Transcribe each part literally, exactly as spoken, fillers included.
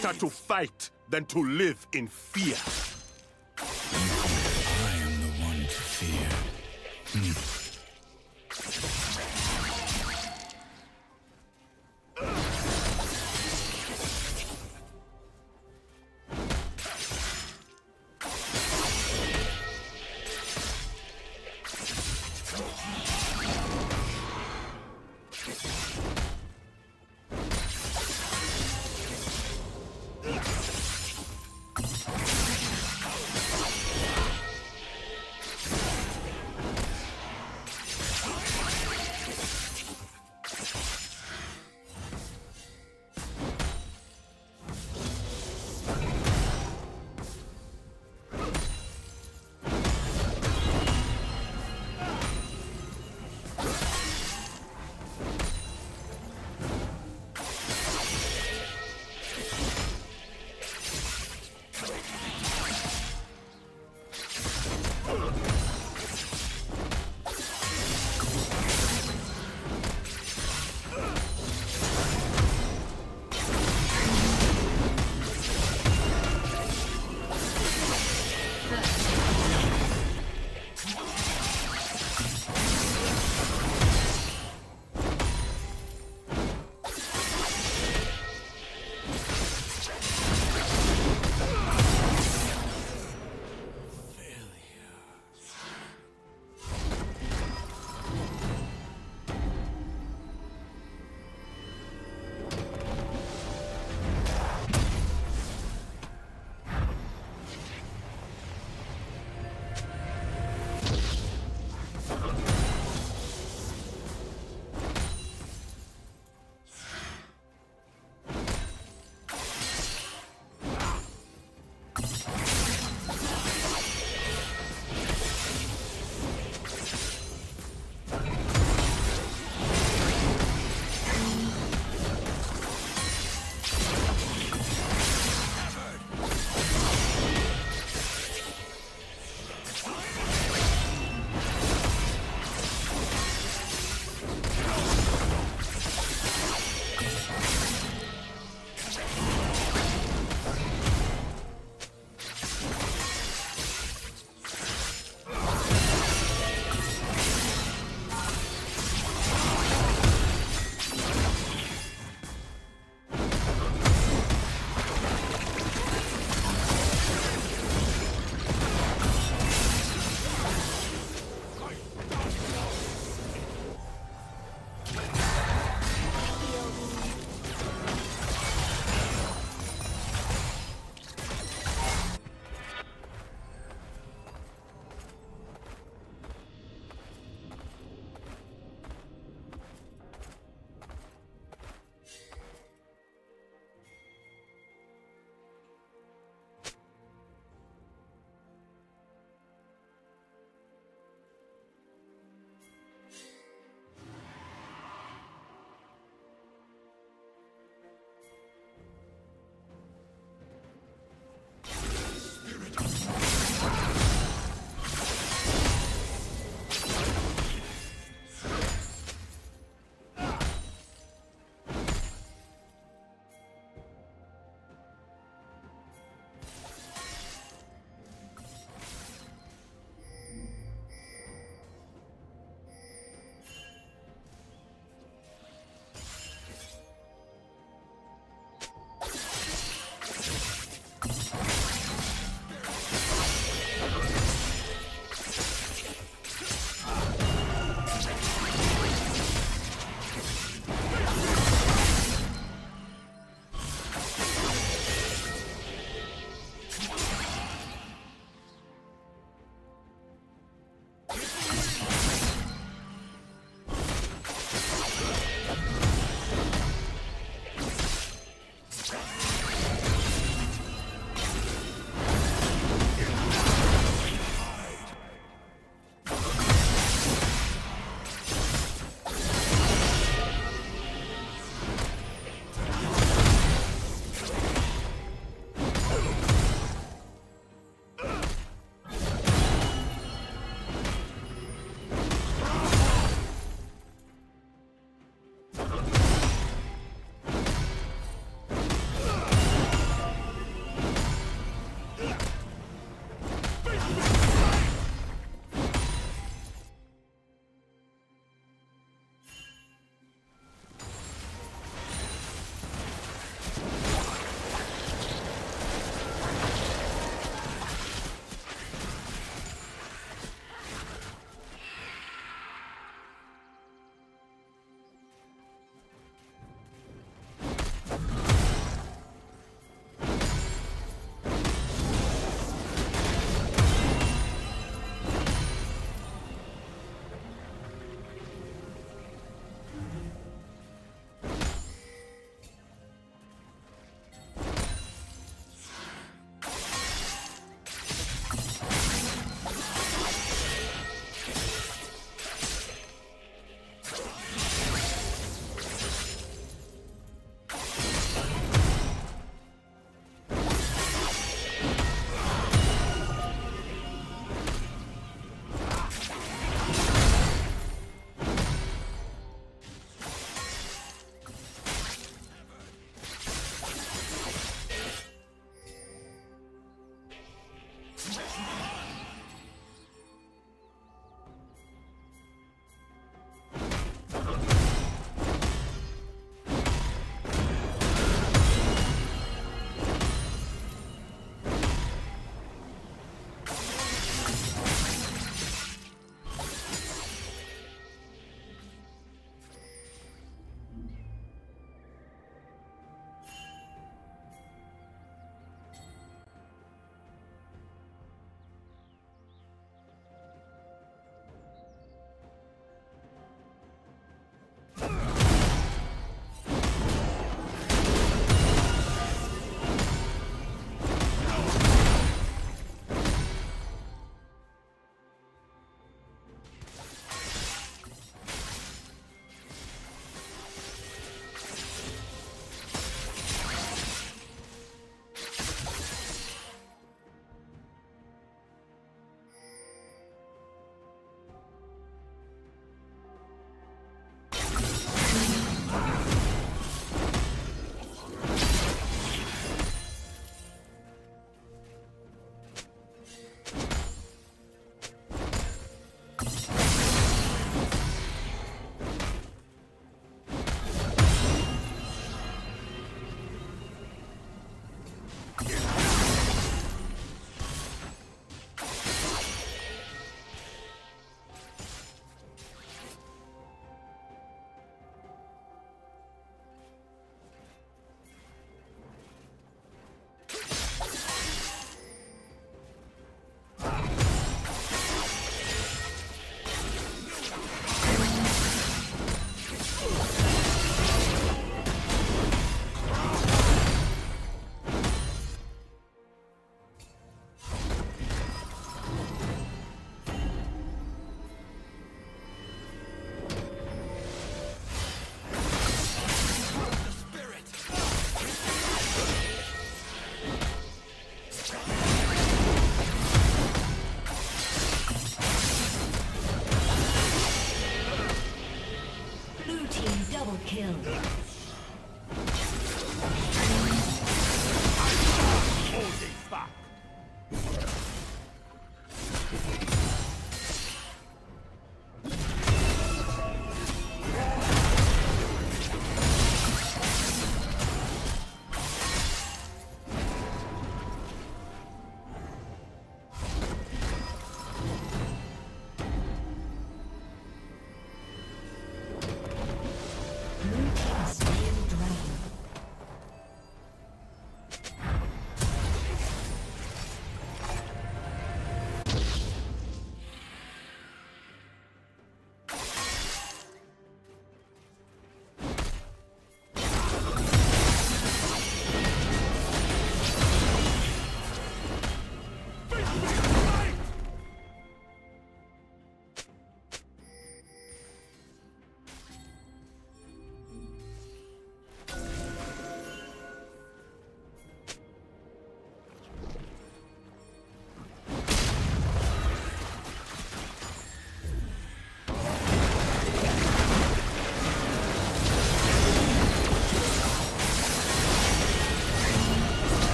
Better to fight than to live in fear. I am the one to fear. Mm.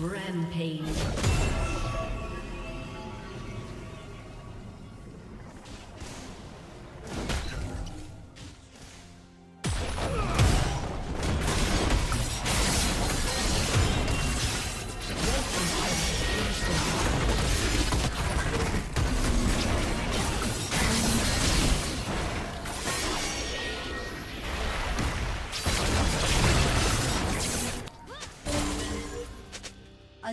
Rampage. A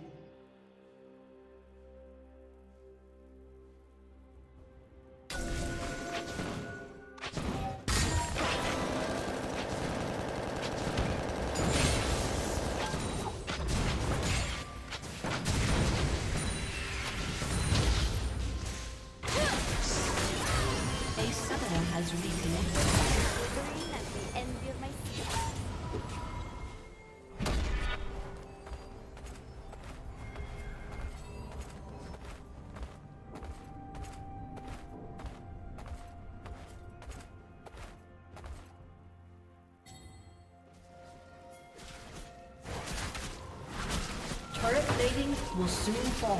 Will soon fall.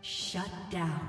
Shut down.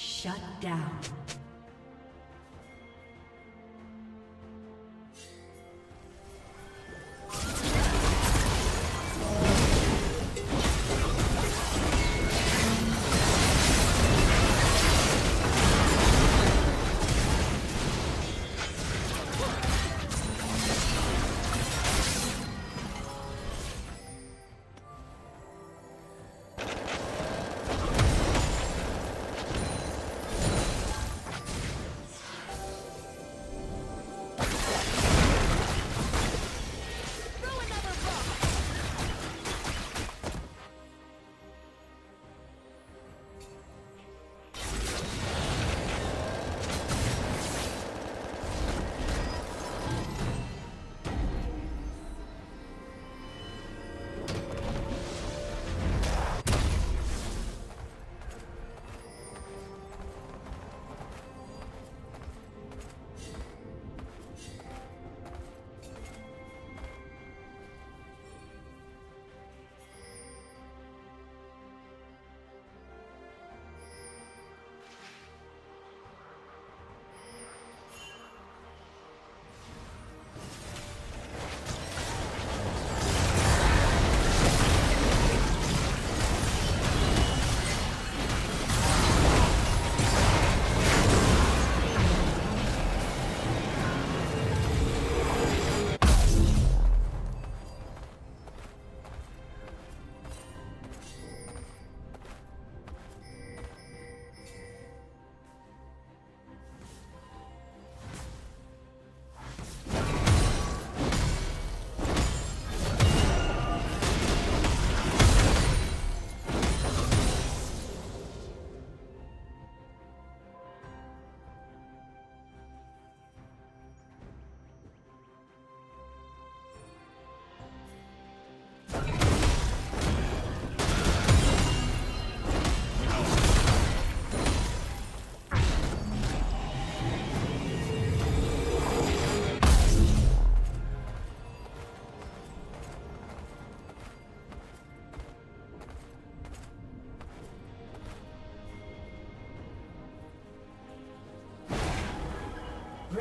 Shut down.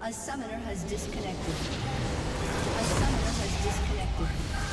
A summoner has disconnected. A summoner has disconnected.